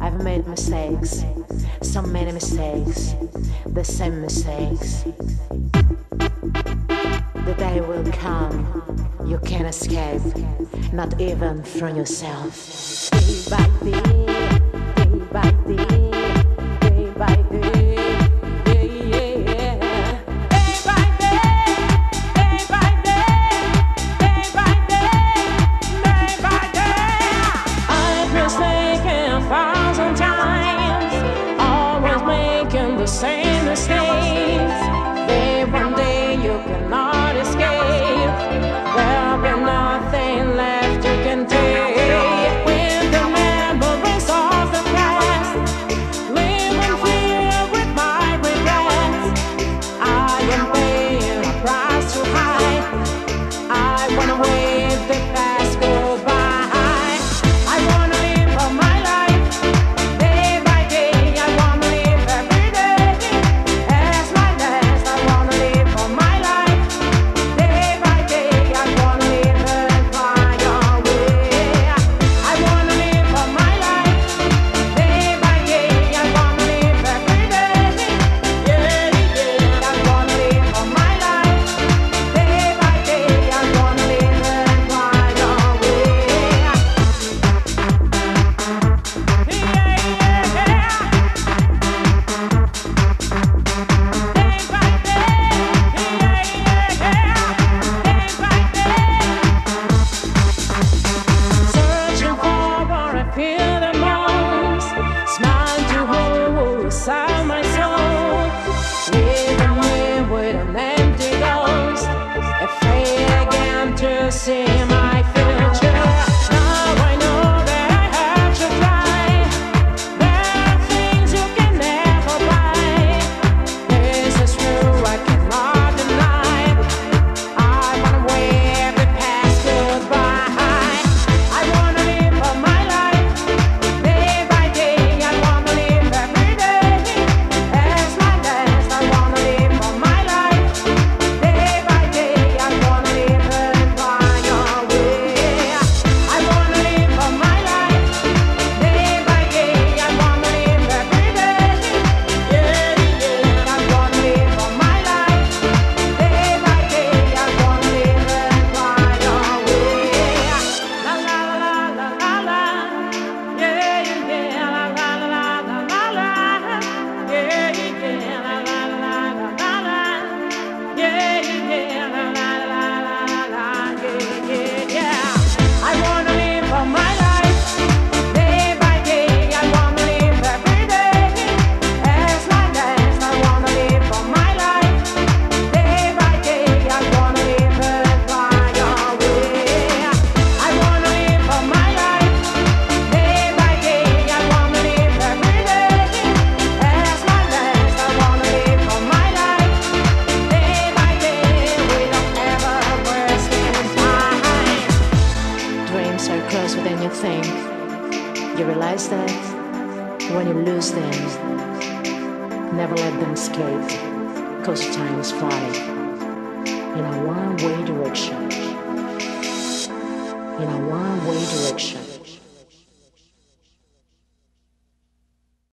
I've made mistakes, so many mistakes, the same mistakes. The day will come, you can't escape, not even from yourself. Day by day, day by day, day by day. Same mistakes. Day by day you cannot escape. There'll be nothing left you can take. With the memories of the past, live in fear with my regrets. I am paying a price too high. I wanna wave the past go by. I wanna live my life. Inside my soul, living away with an empty ghost, afraid again to see my future. Now I know that I have to fly. There are things you can never buy. This is true, I cannot deny. I wanna wear the past goodbye. I wanna live for my life, day by day. I wanna live every day. Closer than you think. You realize that when you lose things, never let them escape, cause time is flying in a one-way direction.